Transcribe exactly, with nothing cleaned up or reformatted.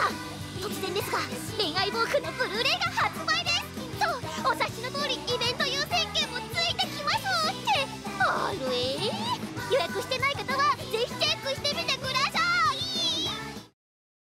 さん、突然ですが恋愛ウォークのブルーレイが